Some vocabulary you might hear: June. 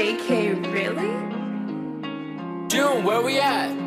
JK, really? June, where we at?